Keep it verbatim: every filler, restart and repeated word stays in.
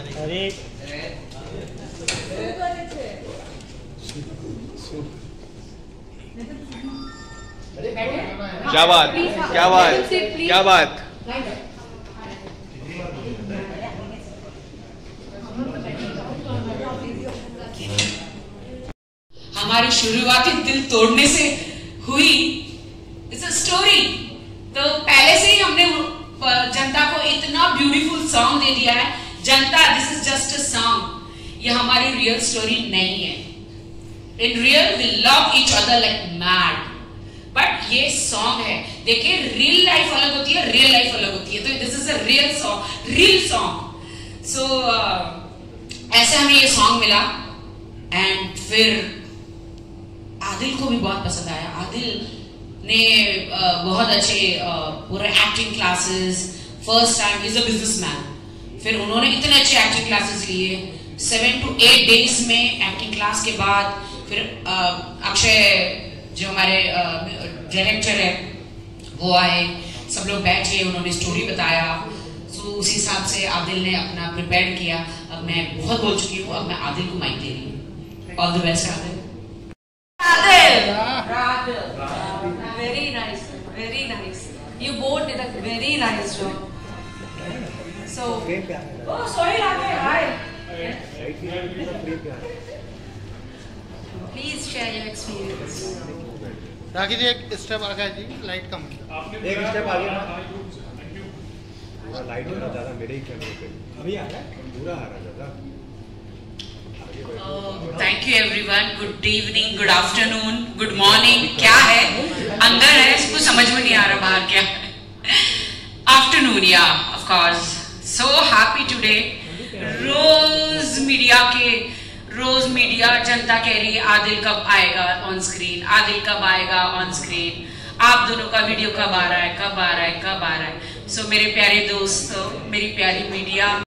अरे क्या बात क्या बात क्या बात हमारी शुरुआती दिल तोड़ने से हुई स्टोरी। तो पहले से ही हमने जनता को इतना ब्यूटीफुल सॉन्ग दे दिया है। जनता, this is just a song, ये हमारी रियल स्टोरी नहीं है। In real we love each other like mad, but ये सॉन्ग है। देखिए, रियल लाइफ अलग होती है, रियल लाइफ अलग होती है। तो this is a real song, real song. So ऐसे हमें ये सॉन्ग मिला एंड फिर आदिल को भी बहुत पसंद आया। आदिल ने uh, बहुत अच्छे uh, पूरे acting classes, first time is a businessman, फिर उन्होंने इतने अच्छे एक्टिंग क्लासेस लिए। सेवन टू एट डेज में एक्टिंग क्लास के बाद फिर uh, अक्षय जो हमारे डायरेक्टर है वो आए, सब लोग बैठे, उन्होंने स्टोरी बताया। सो so, उसी हिसाब से आदिल ने अपना प्रिपेयर किया। अब मैं बहुत बोल चुकी हूँ, अब मैं आदिल को माइक दे रही हूँ। All the best Adil. Very nice, very nice, you both did a very nice job. So oh sorry आगे hi, please share your experience. Rakhi ji एक स्टेप आगे जी, लाइट कम, एक स्टेप आगे ना, लाइट ना ज्यादा मेरे ही कैमरे पे अभी आ रहा है, पूरा आ रहा ज्यादा। Thank you everyone, good evening, good afternoon, good morning. क्या है अंदर है, कुछ समझ में नहीं आ रहा बाहर क्या है। आफ्टरनून या of course, so happy today. रोज मीडिया के रोज मीडिया जनता कह रही है आदिल कब आएगा ऑन स्क्रीन, आदिल कब आएगा ऑन स्क्रीन, आप दोनों का वीडियो कब आ रहा है, कब आ रहा है, कब आ रहा है। सो so, मेरे प्यारे दोस्तों, मेरी प्यारी मीडिया।